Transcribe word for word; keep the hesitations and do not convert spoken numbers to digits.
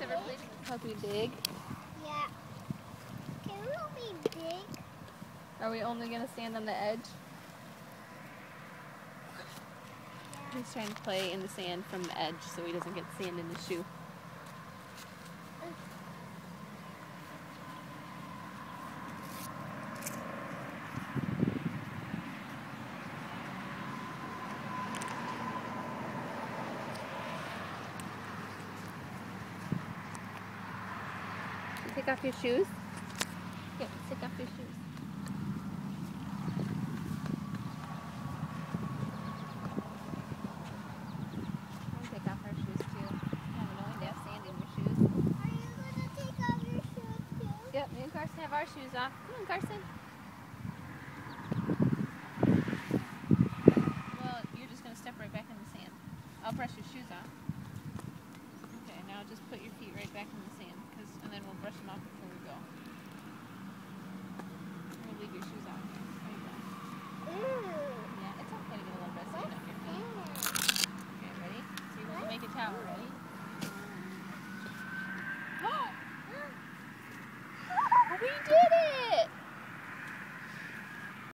Nobody's ever played with Puppy Big. Yeah. Can we all be big? Are we only going to stand on the edge? Yeah. He's trying to play in the sand from the edge so he doesn't get sand in his shoe. Take off your shoes. Yeah, take off your shoes. I'll take off our shoes too. I have no idea if sand in your shoes. Are you gonna take off your shoes too? Yep, me and Carson have our shoes off. Come on, Carson. Well, you're just gonna step right back in the sand. I'll brush your shoes off. Okay, now just put your feet right back in the sand. And then we'll brush them off before we go. We'll leave your shoes on. There you go. Yeah, it's okay to get a little bit of sand off your feet. Okay, ready? So you're going to make a towel, ready?